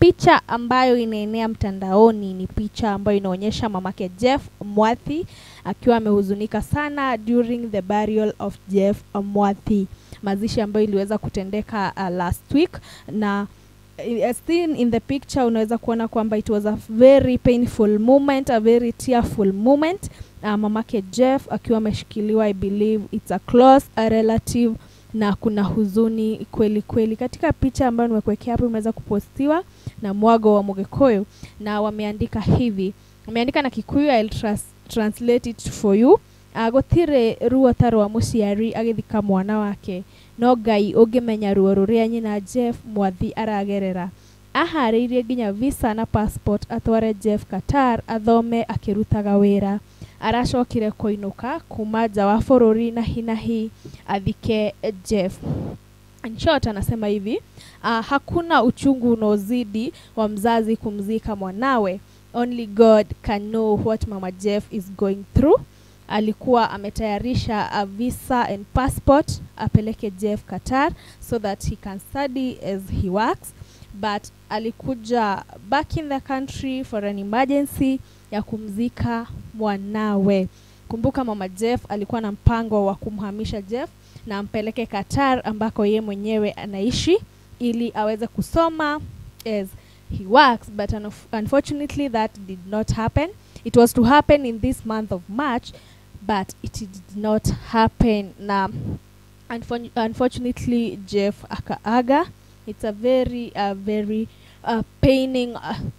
Picha ambayo inaenea mtandaoni ni picha ambayo inaonyesha mamake Jeff Mwathi akiwa amehuzunika sana during the burial of Jeff Mwathi, mazishi ambayo iliweza kutendeka last week. Na as seen in the picture unaweza kuona kwamba it was a very painful moment, a very tearful moment. Mamake Jeff akiwa ameshikiliwa, I believe it's a close relative, na kuna huzuni kweli kweli. Katika picha ambayo nimekuwekea hapo imeweza kupostiwa na Mwago wa Mugekoyo, na wameandika hivi. Wameandika na Kikuyu, I'll translate it for you. Agotire ruo taro wa musiari agithika mwana wake, no gai ogemenya ruo ruria nyina Jeff Mwathi aragerera. Aharirie ginya visa na passport atware Jeff Qatar athome akirutaga wera. Arashokire koinuka kuma jawa forori na hinahi adhike Jeff. In short anasema hivi, hakuna uchungu unaozidi wa mzazi kumzika mwanawe. Only God can know what Mama Jeff is going through. Alikuwa ametayarisha visa and passport apeleke Jeff Qatar so that he can study as he works, but alikuja back in the country for an emergency ya kumzika mwanawe. Kumbuka Mama Jeff alikuwa na mpango wa kumhamisha Jeff na ampeleke Qatar ambako yeye mwenyewe anaishi ili aweze kusoma as he works, but unfortunately that did not happen. It was to happen in this month of March, but it did not happen. Now, unfortunately, Jeff akaaga. It's a very paining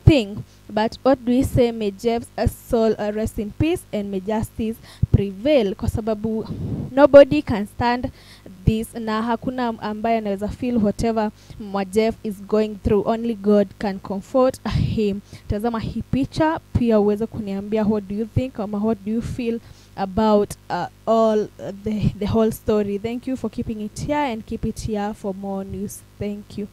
thing. But what do we say? May Jeff's soul rest in peace, and may justice prevail. Kwa sababu nobody can stand this. Na hakuna ambaye anaweza feel whatever Mama Jeff is going through. Only God can comfort him. Tazama hii picha pia uweze kuniambia what do you think or what do you feel about all the whole story. Thank you for keeping it here, and keep it here for more news. Thank you.